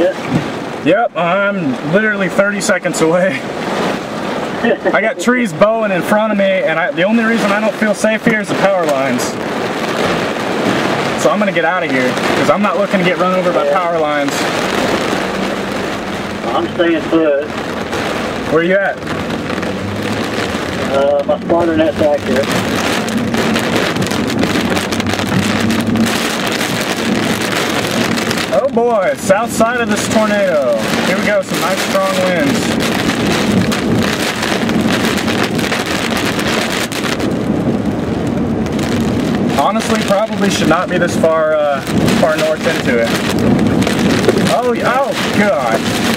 it? Yep, I'm literally 30 seconds away. I got trees bowing in front of me, and the only reason I don't feel safe here is the power lines. So I'm gonna get out of here, because I'm not looking to get run over by power lines. I'm staying put. Where are you at? My spotter net's accurate. Oh boy, south side of this tornado. Here we go, some nice strong winds. Honestly, probably should not be this far far north into it. Oh, oh God.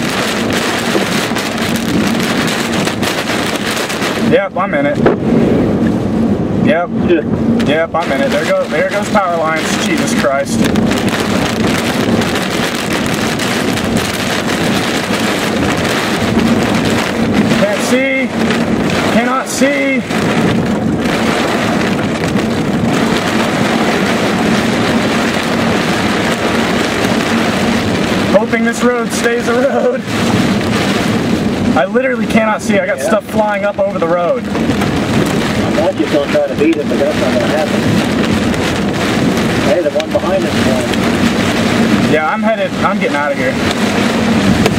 Yep, I'm in it. Yep. Yep, I'm in it. There goes power lines. Jesus Christ. See, cannot see. Hoping this road stays a road. I literally cannot see. I got stuff flying up over the road. I thought you still try to beat it, but that's not gonna happen. Hey, the one behind us. Yeah, I'm headed. I'm getting out of here.